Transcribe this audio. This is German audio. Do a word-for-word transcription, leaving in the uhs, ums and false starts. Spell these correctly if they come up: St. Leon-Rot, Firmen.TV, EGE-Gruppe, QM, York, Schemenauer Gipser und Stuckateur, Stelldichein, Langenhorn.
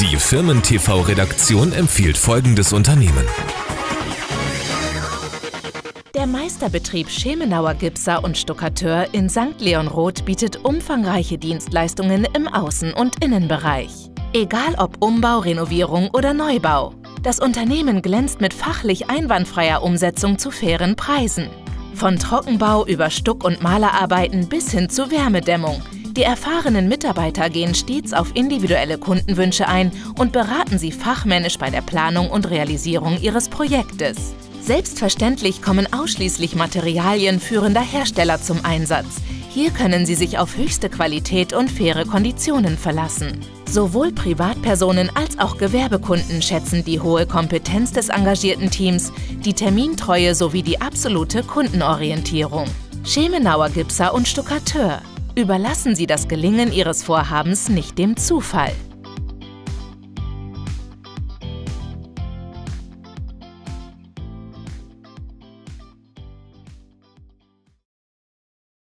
Die Firmen-T V-Redaktion empfiehlt folgendes Unternehmen. Der Meisterbetrieb Schemenauer Gipser und Stuckateur in Sankt Leon-Rot bietet umfangreiche Dienstleistungen im Außen- und Innenbereich. Egal ob Umbau, Renovierung oder Neubau, das Unternehmen glänzt mit fachlich einwandfreier Umsetzung zu fairen Preisen. Von Trockenbau über Stuck- und Malerarbeiten bis hin zu Wärmedämmung. Die erfahrenen Mitarbeiter gehen stets auf individuelle Kundenwünsche ein und beraten sie fachmännisch bei der Planung und Realisierung ihres Projektes. Selbstverständlich kommen ausschließlich Materialien führender Hersteller zum Einsatz. Hier können Sie sich auf höchste Qualität und faire Konditionen verlassen. Sowohl Privatpersonen als auch Gewerbekunden schätzen die hohe Kompetenz des engagierten Teams, die Termintreue sowie die absolute Kundenorientierung. Schemenauer Gipser und Stuckateur. Überlassen Sie das Gelingen Ihres Vorhabens nicht dem Zufall.